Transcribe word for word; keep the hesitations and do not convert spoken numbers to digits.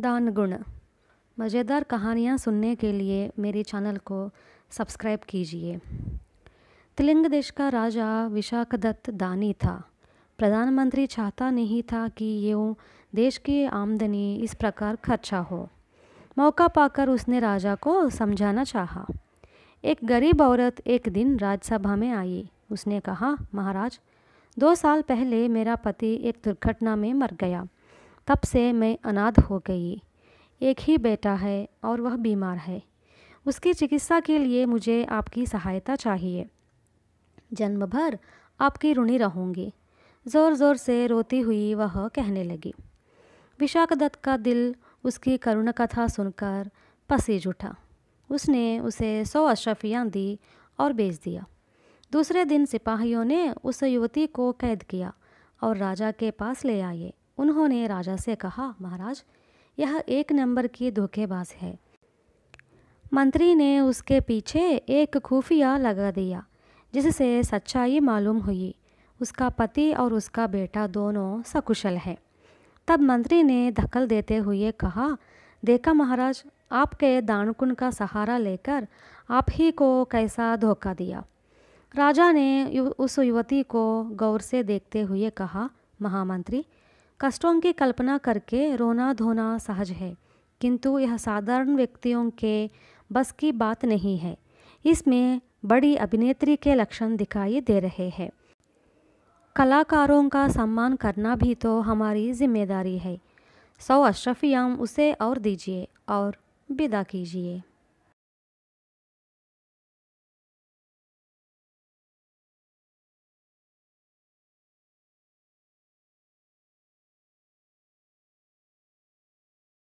दान गुण। मज़ेदार कहानियाँ सुनने के लिए मेरे चैनल को सब्सक्राइब कीजिए। तिलिंग देश का राजा विशाखदत्त दानी था। प्रधानमंत्री चाहता नहीं था कि यूँ देश की आमदनी इस प्रकार खर्चा हो। मौका पाकर उसने राजा को समझाना चाहा। एक गरीब औरत एक दिन राज्यसभा में आई। उसने कहा, महाराज, दो साल पहले मेरा पति एक दुर्घटना में मर गया। तब से मैं अनाथ हो गई। एक ही बेटा है और वह बीमार है। उसकी चिकित्सा के लिए मुझे आपकी सहायता चाहिए। जन्म भर आपकी ऋणी रहूँगी, ज़ोर ज़ोर से रोती हुई वह कहने लगी। विशाखदत्त का दिल उसकी करुण कथा सुनकर पसीज उठा। उसने उसे सौ अशरफियाँ दी और बेच दिया। दूसरे दिन सिपाहियों ने उस युवती को कैद किया और राजा के पास ले आए। उन्होंने राजा से कहा, महाराज, यह एक नंबर की धोखेबाज है। मंत्री ने उसके पीछे एक खुफिया लगा दिया, जिससे सच्चाई मालूम हुई। उसका पति और उसका बेटा दोनों सकुशल है। तब मंत्री ने दखल देते हुए कहा, देखा महाराज, आपके दानकुन का सहारा लेकर आप ही को कैसा धोखा दिया। राजा ने उस युवती को गौर से देखते हुए कहा, महामंत्री, कष्टों की कल्पना करके रोना धोना सहज है, किंतु यह साधारण व्यक्तियों के बस की बात नहीं है। इसमें बड़ी अभिनेत्री के लक्षण दिखाई दे रहे हैं। कलाकारों का सम्मान करना भी तो हमारी जिम्मेदारी है। सौ अशरफियाँ उसे और दीजिए और विदा कीजिए।